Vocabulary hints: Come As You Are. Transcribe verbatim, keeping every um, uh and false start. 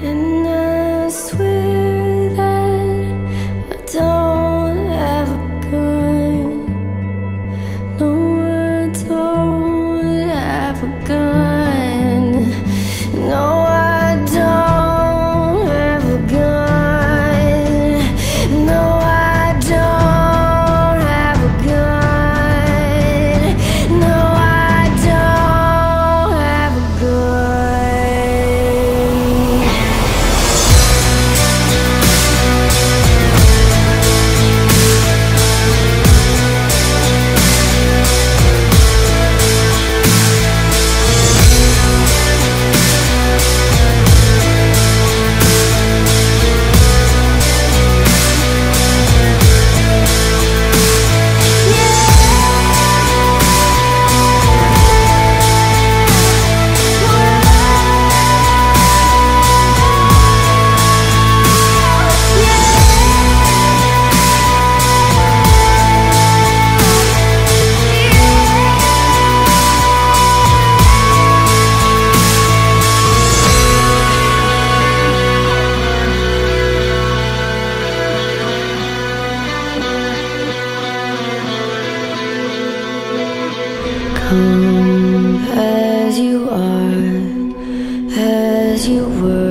And I swear that I don't have a gun. No, I don't have a gun. No, I don't have a gun. No, I don't have a gun. No, I don't have a gun. Come as you are, as you were.